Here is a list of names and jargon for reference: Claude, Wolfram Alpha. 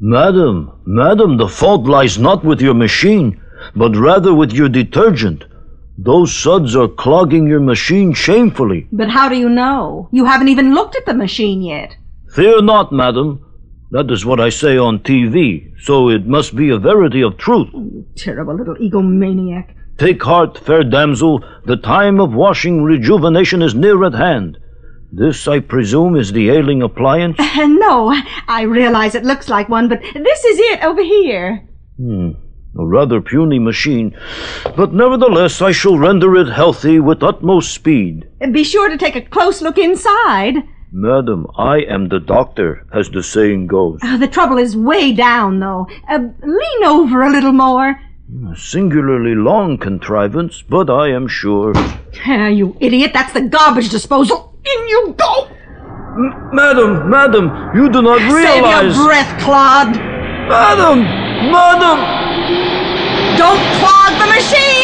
Madam, the fault lies not with your machine, but rather with your detergent. Those suds are clogging your machine shamefully. But how do you know? You haven't even looked at the machine yet. Fear not, madam. That is what I say on TV, so it must be a verity of truth. Oh, you terrible little egomaniac. Take heart, fair damsel. The time of washing rejuvenation is near at hand. This, I presume, is the ailing appliance? No, I realize it looks like one, but this is it over here. A rather puny machine, but nevertheless I shall render it healthy with utmost speed. Be sure to take a close look inside. Madam, I am the doctor, as the saying goes. The trouble is way down, though. Lean over a little more. A singularly long contrivance, but I am sure... You idiot, that's the garbage disposal. In you go! Madam, you do not realize... Save your breath, Claude. Madam! Don't clog the machine!